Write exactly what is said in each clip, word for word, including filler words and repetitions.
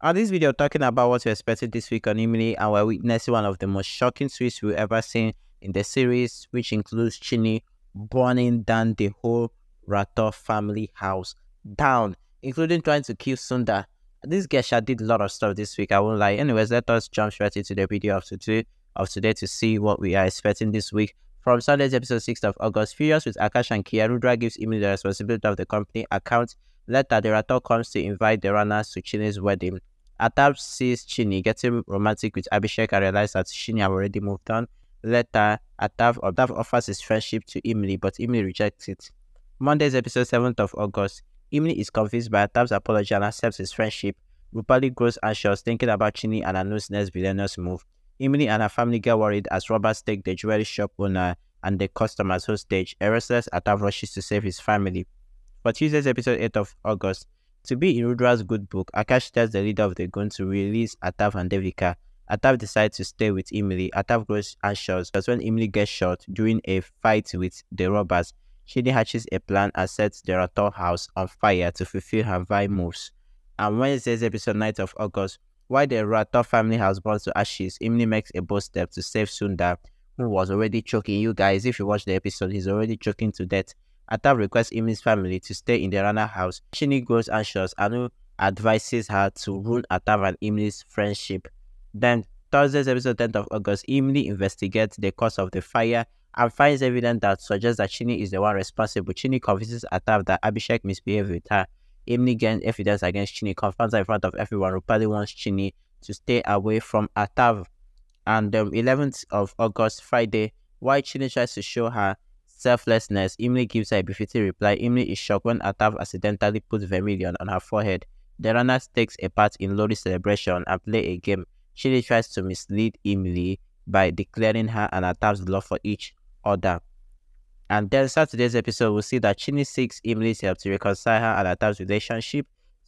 On this video, talking about what we expected this week on Imlie, and we're witnessing one of the most shocking twists we've ever seen in the series, which includes Chini burning down the whole Rathore family house down, including trying to kill Sunda. This Gesha did a lot of stuff this week, I won't lie. Anyways, let us jump straight into the video of today, of today to see what we are expecting this week. From Sunday's episode sixth of August, furious with Akash and Kia, Rudra gives Imlie the responsibility of the company account. Later, the Rathore comes to invite the runners to Chini's wedding. Atav sees Chini getting romantic with Abhishek and realizes that Chini have already moved on. Later, Atav, Atav offers his friendship to Imlie, but Imlie rejects it. Monday's episode seventh of August, Imlie is convinced by Atav's apology and accepts his friendship. Rupali grows anxious, thinking about Chini and Anu's next villainous move. Imlie and her family get worried as robbers take the jewelry shop owner and the customers hostage. A restless Atav rushes to save his family. For Tuesday's episode eighth of August, to be in Rudra's good book, Akash tells the leader of the gun to release Atav and Devika. Atav decides to stay with Imlie. Atav grows anxious because when Imlie gets shot during a fight with the robbers, Chini hatches a plan and sets the Rathore house on fire to fulfill her vile moves. And Wednesday's episode ninth of August, while the Rathore family house burns to ashes, Imlie makes a bold step to save Sundar, who was already choking. You guys, if you watch the episode, he's already choking to death. Atav requests Imlie's family to stay in the Rana house. Chini grows anxious. Anu advises her to ruin Atav and Imlie's friendship. Then, Thursday's episode tenth of August, Imlie investigates the cause of the fire and finds evidence that suggests that Chini is the one responsible. Chini convinces Atav that Abhishek misbehaved with her. Imlie gains evidence against Chini, confronts her in front of everyone. Rupali wants Chini to stay away from Atav. And um, eleventh of August, Friday, while Chini tries to show her selflessness, Imlie gives her a befitting reply. Imlie is shocked when Atav accidentally puts vermilion on her forehead. The runners takes a part in Lori's celebration and play a game. Chini tries to mislead Imlie by declaring her and Atav's love for each other. And then Saturday's episode, we'll see that Chini seeks Imlie's help to reconcile her and Atav's relationship.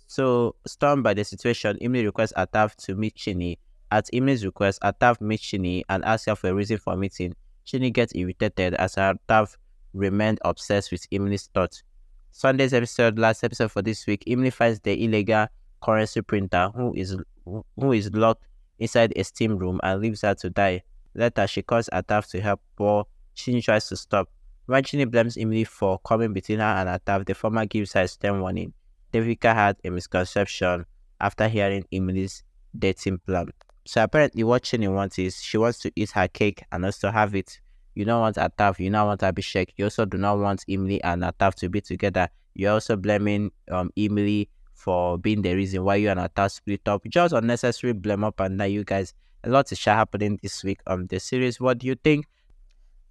So, stunned by the situation, Imlie requests Atav to meet Chini. At Imlie's request, Atav meets Chini and asks her for a reason for meeting. Chini gets irritated as Arthav remained obsessed with Imlie's thoughts. Sunday's episode, last episode for this week, Imlie finds the illegal currency printer who is who is locked inside a steam room and leaves her to die. Later, she calls Arthav to help, but Chini tries to stop. When Chini blames Imlie for coming between her and Arthav, the former gives her a stern warning. Devika had a misconception after hearing Imlie's dating plan. So apparently what Chini wants is, she wants to eat her cake and also have it. You don't want Atav, you don't want Abhishek, you also do not want Imlie and Atav to be together. You're also blaming um, Imlie for being the reason why you and Atav split up. Just unnecessary blame up and now, you guys. A lot is happening this week on the series. What do you think?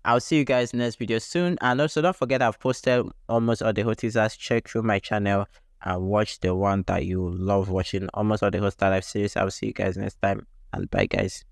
I'll see you guys next video soon. And also don't forget, I've posted almost all the hot teasers. Check through my channel and watch the one that you love watching. Almost all the hot star life series. I'll see you guys next time. And bye guys.